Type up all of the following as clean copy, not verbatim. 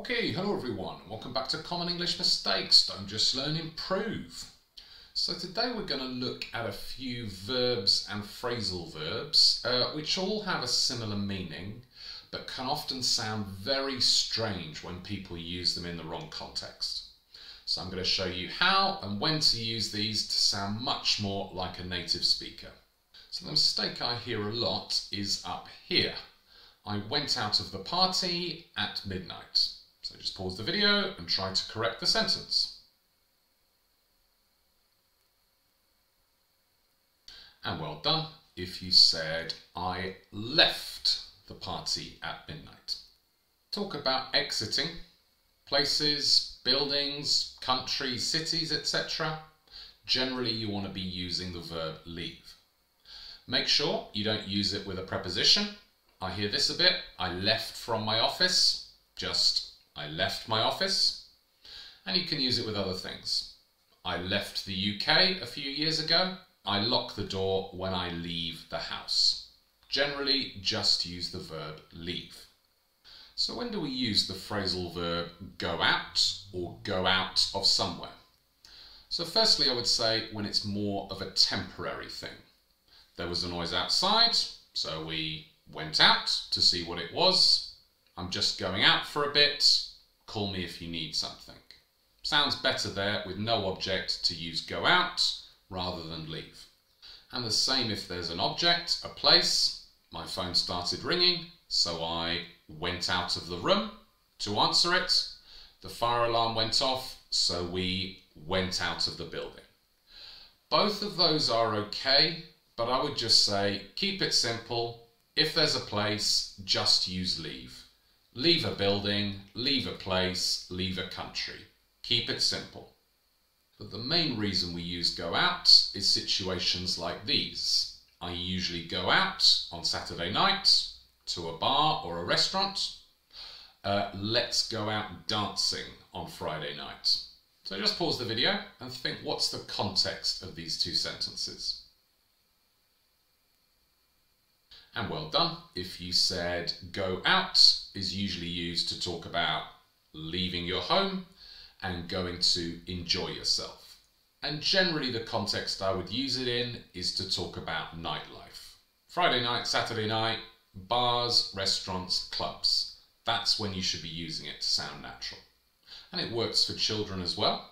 Okay, hello everyone, welcome back to Common English Mistakes, don't just learn, improve. So today we're going to look at a few verbs and phrasal verbs, which all have a similar meaning, but can often sound very strange when people use them in the wrong context. So I'm going to show you how and when to use these to sound much more like a native speaker. So the mistake I hear a lot is up here. I went out of the party at midnight. So just pause the video and try to correct the sentence. And well done if you said, I left the party at midnight. Talk about exiting places, buildings, countries, cities, etc. Generally, you want to be using the verb leave. Make sure you don't use it with a preposition. I hear this a bit. I left from my office. Just I left my office, and you can use it with other things. I left the UK a few years ago. I lock the door when I leave the house. Generally, just use the verb leave. So when do we use the phrasal verb go out or go out of somewhere? So firstly, I would say when it's more of a temporary thing. There was a noise outside, so we went out to see what it was. I'm just going out for a bit. Call me if you need something. Sounds better there with no object to use go out rather than leave. And the same if there's an object, a place. My phone started ringing, so I went out of the room to answer it. The fire alarm went off, so we went out of the building. Both of those are okay, but I would just say keep it simple. If there's a place, just use leave. Leave a building, leave a place, leave a country. Keep it simple. But the main reason we use go out is situations like these. I usually go out on Saturday night to a bar or a restaurant. Let's go out dancing on Friday night. So just pause the video and think, what's the context of these two sentences? And well done if you said go out is usually used to talk about leaving your home and going to enjoy yourself. And generally the context I would use it in is to talk about nightlife. Friday night, Saturday night, bars, restaurants, clubs. That's when you should be using it to sound natural. And it works for children as well.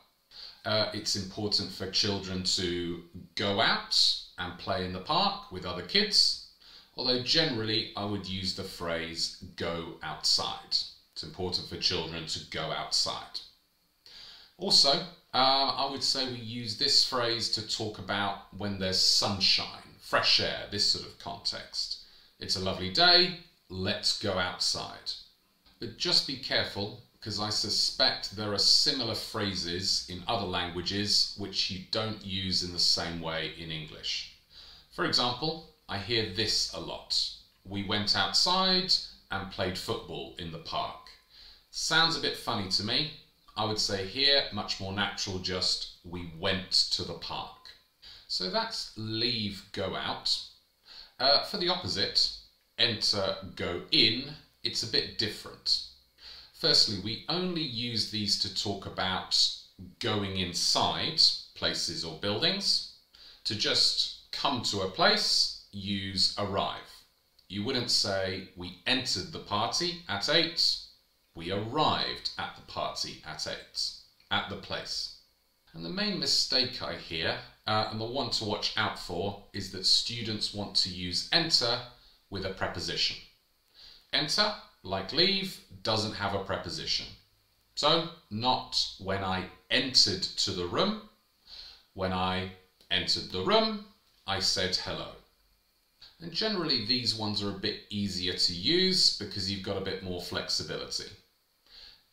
It's important for children to go out and play in the park with other kids. Although generally I would use the phrase go outside. It's important for children to go outside. Also, I would say we use this phrase to talk about when there's sunshine, fresh air, this sort of context. It's a lovely day, let's go outside. But just be careful, because I suspect there are similar phrases in other languages which you don't use in the same way in English. For example, I hear this a lot. We went outside and played football in the park. Sounds a bit funny to me. I would say here, much more natural, just we went to the park. So that's leave, go out. For the opposite, enter, go in, it's a bit different. Firstly, we only use these to talk about going inside places or buildings. To just come to a place, use arrive. You wouldn't say we entered the party at 8, we arrived at the party at 8, at the place. And the main mistake I hear, and the one to watch out for, is that students want to use enter with a preposition. Enter, like leave, doesn't have a preposition. So, not when I entered to the room. When I entered the room, I said hello. And generally these ones are a bit easier to use because you've got a bit more flexibility.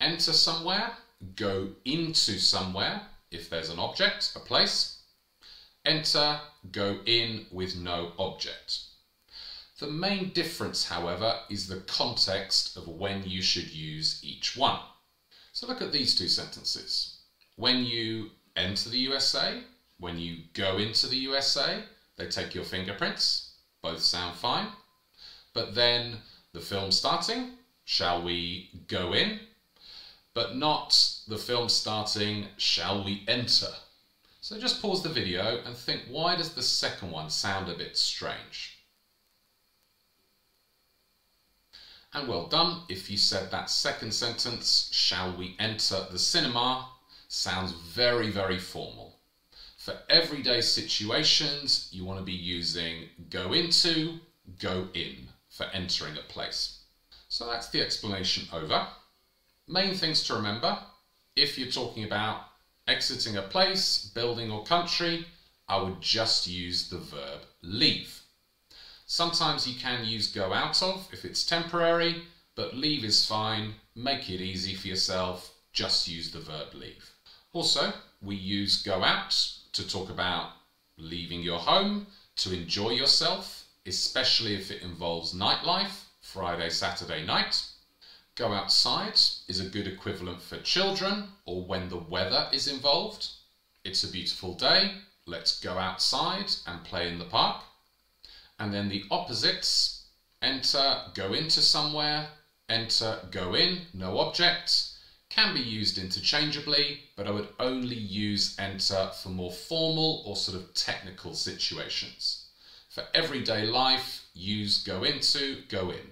Enter somewhere, go into somewhere if there's an object, a place. Enter, go in with no object. The main difference, however, is the context of when you should use each one. So look at these two sentences. When you enter the USA, when you go into the USA, they take your fingerprints. Both sound fine, but then the film starting, shall we go in? but not the film starting, "Shall we enter?" So just pause the video and think, why does the second one sound a bit strange? And well done if you said that second sentence, "Shall we enter the cinema?" sounds very, very formal. For everyday situations, you want to be using go into, go in for entering a place. So that's the explanation over. Main things to remember, if you're talking about exiting a place, building or country, I would just use the verb leave. Sometimes you can use go out of if it's temporary, but leave is fine. Make it easy for yourself, just use the verb leave. Also, we use go out to talk about leaving your home, to enjoy yourself, especially if it involves nightlife, Friday, Saturday night. Go outside is a good equivalent for children or when the weather is involved. It's a beautiful day, let's go outside and play in the park. And then the opposites, enter, go into somewhere, enter, go in, no object, can be used interchangeably, but I would only use enter for more formal or sort of technical situations. For everyday life, use go into, go in.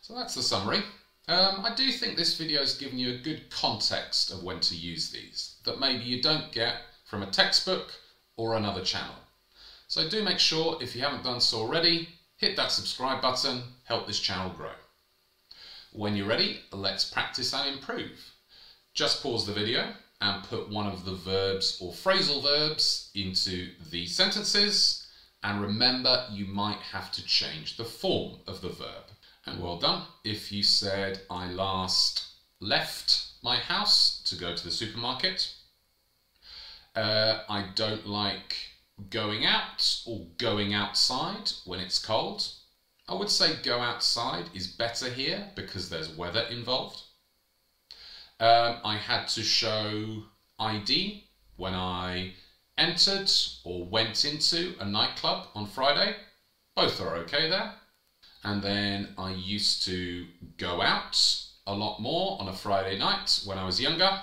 So that's the summary. I do think this video has given you a good context of when to use these that maybe you don't get from a textbook or another channel. So do make sure, if you haven't done so already, hit that subscribe button, help this channel grow. When you're ready, let's practice and improve. Just pause the video and put one of the verbs or phrasal verbs into the sentences, and remember you might have to change the form of the verb. And well done if you said, "I last left my house to go to the supermarket." I don't like going out or going outside when it's cold. I would say go outside is better here because there's weather involved. I had to show ID when I entered or went into a nightclub on Friday. Both are okay there. And then I used to go out a lot more on a Friday night when I was younger,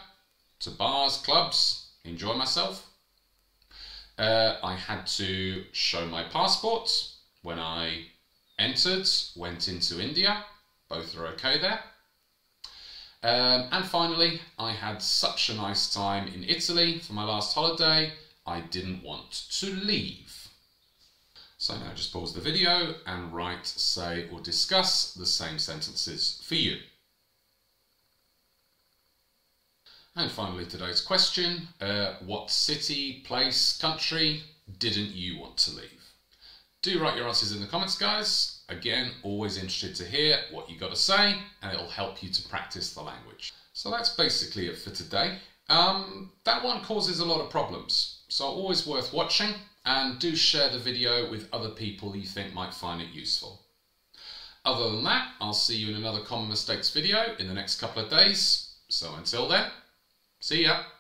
to bars, clubs, enjoy myself. I had to show my passport when I entered, went into India. Both are okay there. And finally, I had such a nice time in Italy for my last holiday, I didn't want to leave. So now just pause the video and write, say or discuss the same sentences for you. And finally today's question, what city, place, country didn't you want to leave? Do write your answers in the comments, guys. Again, always interested to hear what you got to say, and it'll help you to practice the language. So that's basically it for today. That one causes a lot of problems, so always worth watching. And do share the video with other people you think might find it useful. Other than that, I'll see you in another Common Mistakes video in the next couple of days. So until then, see ya.